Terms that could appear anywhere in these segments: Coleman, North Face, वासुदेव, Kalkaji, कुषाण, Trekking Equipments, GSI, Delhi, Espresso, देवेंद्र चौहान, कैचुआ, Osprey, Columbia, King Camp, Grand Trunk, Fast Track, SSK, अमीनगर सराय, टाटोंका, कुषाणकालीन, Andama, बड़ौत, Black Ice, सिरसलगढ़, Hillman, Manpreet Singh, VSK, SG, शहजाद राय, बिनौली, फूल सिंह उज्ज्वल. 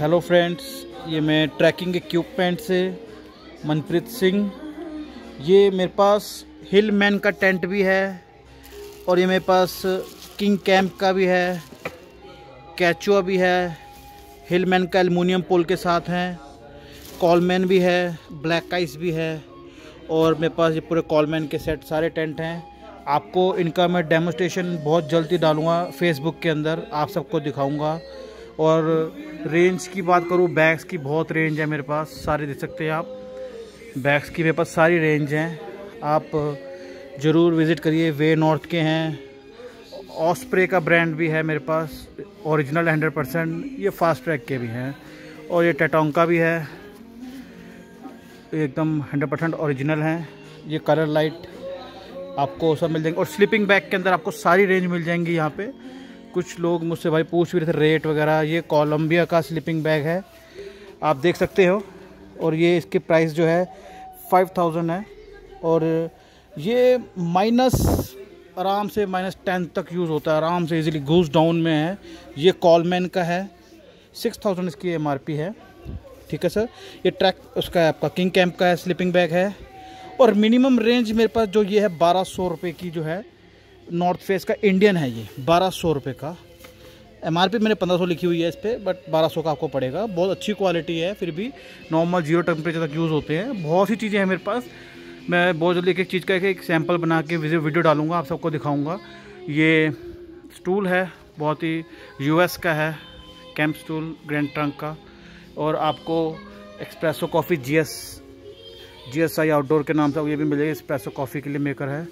Hello friends, ये मैं trekking equipment से मनप्रीत सिंह। ये मेरे पास हिलमैन का टेंट भी है और ये मेरे पास किंग कैंप का भी है, कैचुआ भी है, हिलमैन का एल्युमिनियम पोल के साथ है, कोलमैन भी है, ब्लैक आइस भी है और मेरे पास ये पूरे कोलमैन के सेट सारे टेंट हैं। आपको इनका मैं डेमोस्ट्रेशन बहुत जल्दी डालूँगा फेसबुक के अंदर, आप सबको दिखाऊँगा। और रेंज की बात करूँ, बैग्स की बहुत रेंज है मेरे पास, सारे देख सकते हैं आप। बैग्स की मेरे पास सारी रेंज हैं, आप ज़रूर विज़िट करिए। वे नॉर्थ के हैं, ऑस्प्रे का ब्रांड भी है मेरे पास, ओरिजिनल 100%। ये फास्ट ट्रैक के भी हैं और ये टाटोंका भी है, एकदम 100% ओरिजिनल हैं। ये कलर लाइट आपको सब मिल जाएंगे और स्लीपिंग बैग के अंदर आपको सारी रेंज मिल जाएंगी। यहाँ पे कुछ लोग मुझसे भाई पूछ भी रहे थे रेट वगैरह। ये कोलंबिया का स्लीपिंग बैग है, आप देख सकते हो, और ये इसकी प्राइस जो है 5000 है और ये माइनस आराम से -10 तक यूज़ होता है, आराम से इजीली घूस डाउन में है। ये कोलमैन का है, 6000 इसकी MRP है। ठीक है सर, ये ट्रैक उसका है आपका किंग कैंप का है, स्लीपिंग बैग है। और मिनिमम रेंज मेरे पास जो ये है 1200 रुपये की जो है नॉर्थ फेस का इंडियन है, ये 1200 रुपये का। MRP मैंने 1500 लिखी हुई है इस पर, बट 1200 का आपको पड़ेगा। बहुत अच्छी क्वालिटी है, फिर भी नॉर्मल 0 टेम्परेचर तक यूज़ होते हैं। बहुत सी चीज़ें हैं मेरे पास, मैं बहुत जल्दी एक एक चीज़ का एक सैम्पल बना के वीडियो डालूँगा, आप सबको दिखाऊँगा। ये स्टूल है, बहुत ही US का है, कैंप स्टूल ग्रैंड ट्रंक का। और आपको एक्सप्रेसो कॉफ़ी GSI आउटडोर के नाम से ये भी मिलेगी, एक्सप्रेसो कॉफ़ी के लिए मेकर है।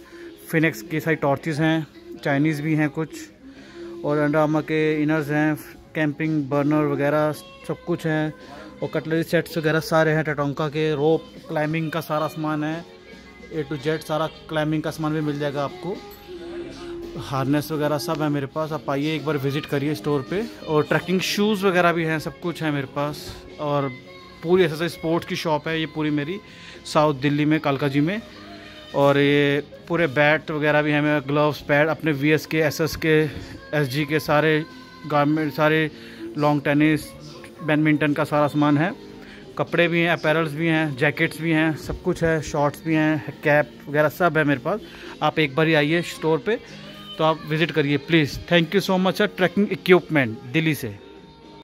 फिनिक्स के सारी टॉर्चेस हैं, चाइनीज़ भी हैं कुछ, और अंडामा के इनर्स हैं, कैंपिंग बर्नर वगैरह सब कुछ हैं, और कटलरी सेट्स वगैरह सारे हैं। टाटोंका के रोप क्लाइंबिंग का सारा सामान है, A to Z सारा क्लाइंबिंग का सामान भी मिल जाएगा आपको। हार्नेस वगैरह सब है मेरे पास, आप आइए एक बार विज़िट करिए स्टोर पे। और ट्रैकिंग शूज़ वगैरह भी हैं, सब कुछ है मेरे पास। और पूरी ऐसा स्पोर्ट्स की शॉप है ये पूरी मेरी, साउथ दिल्ली में कालकाजी में। और ये पूरे बैट वगैरह भी हैं मेरे, ग्लव्स पैड अपने VSK, SSK, SG के सारे गारमेंट, सारे लॉन्ग टेनिस, बैडमिंटन का सारा सामान है। कपड़े भी हैं, अपैरल्स भी हैं, जैकेट्स भी हैं, सब कुछ है, शॉर्ट्स भी हैं, कैप वगैरह सब है मेरे पास। आप एक बार ही आइए स्टोर पे, तो आप विज़िट करिए please. Thank you so much sir, trekking equipment Delhi से।